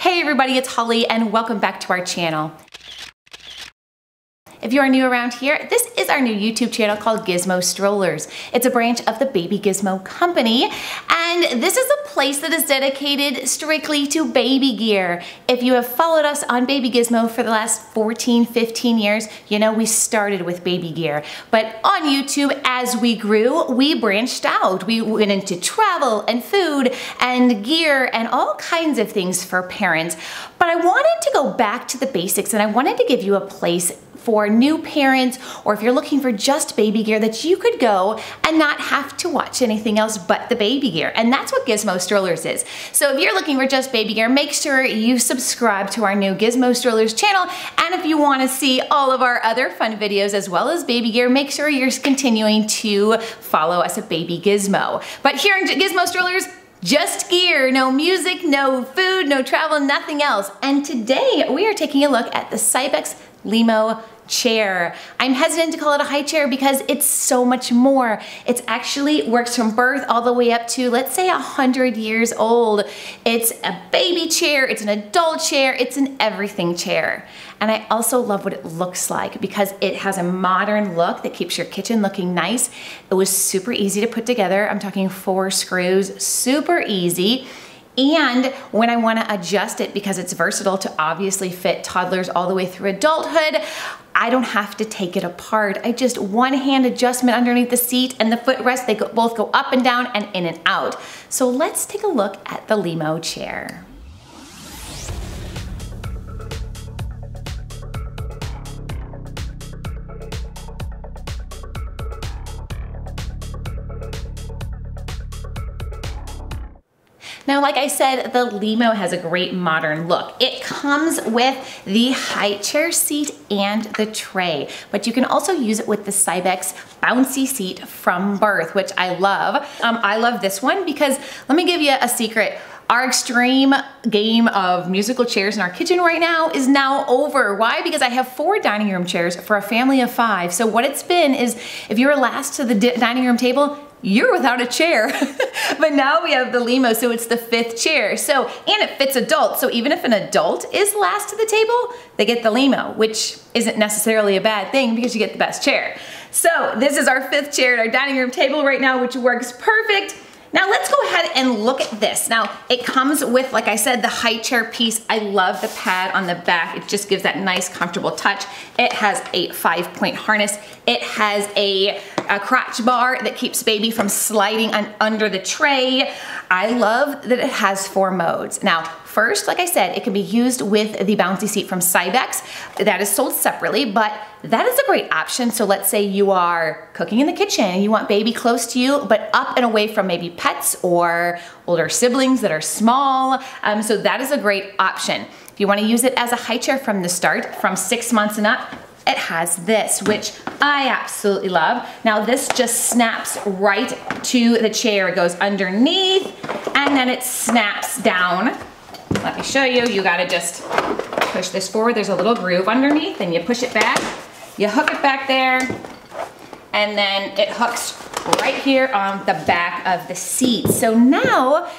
Hey everybody, it's Holly and welcome back to our channel. If you are new around here, this is our new YouTube channel called Gizmo Strollers. It's a branch of the Baby Gizmo company, and this is a place that is dedicated strictly to baby gear. If you have followed us on Baby Gizmo for the last 14, 15 years, you know we started with baby gear. But on YouTube, as we grew, we branched out. We went into travel and food and gear and all kinds of things for parents. But I wanted to go back to the basics, and I wanted to give you a place for new parents, or if you're looking for just baby gear, that you could go and not have to watch anything else but the baby gear. And that's what Gizmo Strollers is. So if you're looking for just baby gear, make sure you subscribe to our new Gizmo Strollers channel. And if you want to see all of our other fun videos as well as baby gear, make sure you're continuing to follow us at Baby Gizmo. But here in Gizmo Strollers, just gear, no music, no food, no travel, nothing else. And today we are taking a look at the Cybex Lemo Chair. I'm hesitant to call it a high chair because it's so much more. It's actually works from birth all the way up to, let's say, 100 years old. It's a baby chair, it's an adult chair, it's an everything chair. And I also love what it looks like because it has a modern look that keeps your kitchen looking nice. It was super easy to put together. I'm talking 4 screws, super easy. And when I want to adjust it, because it's versatile to obviously fit toddlers all the way through adulthood, I don't have to take it apart. I just one hand adjustment underneath the seat and the footrest, they both go up and down and in and out. So let's take a look at the Lemo Chair. Now, like I said, the Lemo has a great modern look. It comes with the high chair seat and the tray, but you can also use it with the Cybex bouncy seat from birth, which I love. I love this one because, let me give you a secret, our extreme game of musical chairs in our kitchen right now is now over. Why? Because I have 4 dining room chairs for a family of 5. So what it's been is, if you were last to the dining room table, you're without a chair. But now we have the Lemo, so it's the 5th chair. So, and it fits adults, so even if an adult is last to the table, they get the Lemo, which isn't necessarily a bad thing because you get the best chair. So this is our 5th chair at our dining room table right now, which works perfect. Now let's go ahead and look at this. Now it comes with, like I said, the high chair piece. I love the pad on the back. It just gives that nice comfortable touch. It has a 5-point harness. It has a crotch bar that keeps baby from sliding under the tray. I love that it has 4 modes. Now, first, like I said, it can be used with the bouncy seat from Cybex. That is sold separately, but that is a great option. So let's say you are cooking in the kitchen and you want baby close to you, but up and away from maybe pets or older siblings that are small. So that is a great option. If you want to use it as a high chair from the start, from 6 months and up, it has this, which I absolutely love. Now this just snaps right to the chair. It goes underneath and then it snaps down. Let me show you. You gotta just push this forward. There's a little groove underneath and you push it back. You hook it back there and then it hooks right here on the back of the seat. So now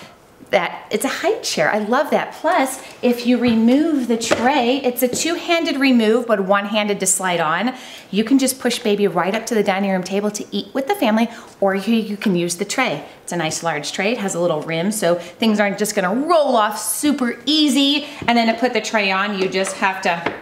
that it's a high chair. I love that. Plus, if you remove the tray, it's a 2-handed remove, but 1-handed to slide on. You can just push baby right up to the dining room table to eat with the family, or you can use the tray. It's a nice large tray. It has a little rim, so things aren't just gonna roll off super easy. And then to put the tray on, you just have to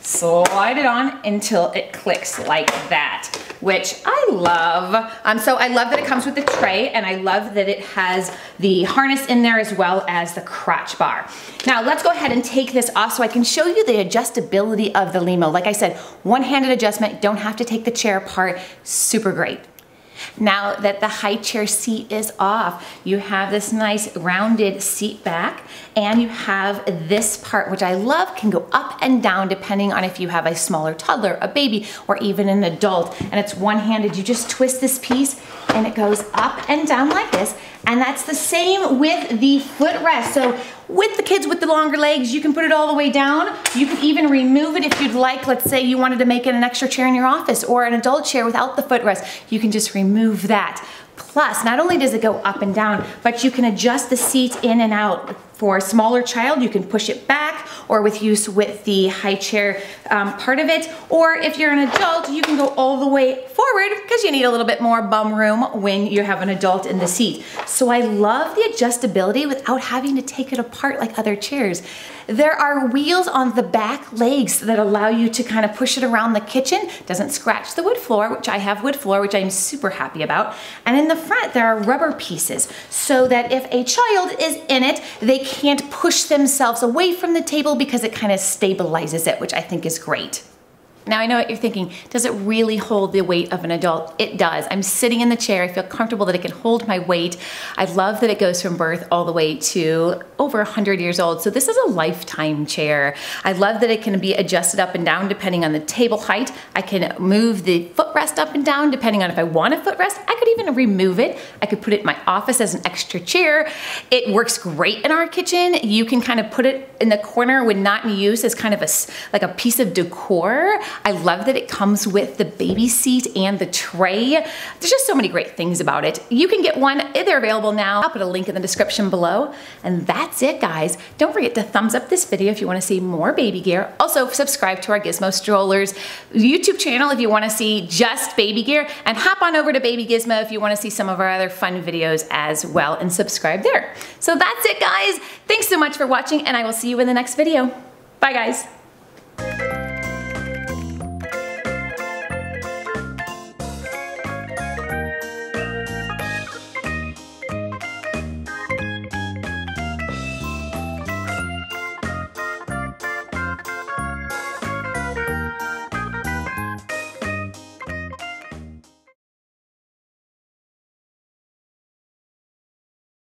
slide it on until it clicks like that, which I love. So I love that it comes with the tray, and I love that it has the harness in there as well as the crotch bar. Now let's go ahead and take this off so I can show you the adjustability of the Lemo. Like I said, 1-handed adjustment, don't have to take the chair apart, super great. Now that the high chair seat is off, you have this nice rounded seat back, and you have this part, which I love, can go up and down depending on if you have a smaller toddler, a baby, or even an adult. And it's 1-handed. You just twist this piece and it goes up and down like this. And that's the same with the footrest. So with the kids with the longer legs, you can put it all the way down. You can even remove it if you'd like. Let's say you wanted to make it an extra chair in your office or an adult chair without the footrest. You can just remove that. Plus, not only does it go up and down, but you can adjust the seat in and out For a smaller child, you can push it back or with use with the high chair part of it. Or if you're an adult, you can go all the way forward because you need a little bit more bum room when you have an adult in the seat. So I love the adjustability without having to take it apart like other chairs. There are wheels on the back legs that allow you to kind of push it around the kitchen. Doesn't scratch the wood floor, which I have wood floor, which I'm super happy about. And in the front, there are rubber pieces so that if a child is in it, they can't push themselves away from the table because it kind of stabilizes it, which I think is great. Now I know what you're thinking, does it really hold the weight of an adult? It does. I'm sitting in the chair, I feel comfortable that it can hold my weight. I love that it goes from birth all the way to over 100 years old, so this is a lifetime chair. I love that it can be adjusted up and down depending on the table height. I can move the footrest up and down depending on if I want a footrest. I could even remove it. I could put it in my office as an extra chair. It works great in our kitchen. You can kind of put it in the corner when not in use as kind of like a piece of decor. I love that it comes with the baby seat and the tray. There's just so many great things about it. You can get one, they're available now. I'll put a link in the description below. And that's it, guys. Don't forget to thumbs up this video if you want to see more baby gear. Also, subscribe to our Gizmo Strollers YouTube channel if you want to see just baby gear. And hop on over to Baby Gizmo if you want to see some of our other fun videos as well, and subscribe there. So that's it, guys. Thanks so much for watching, and I will see you in the next video. Bye, guys.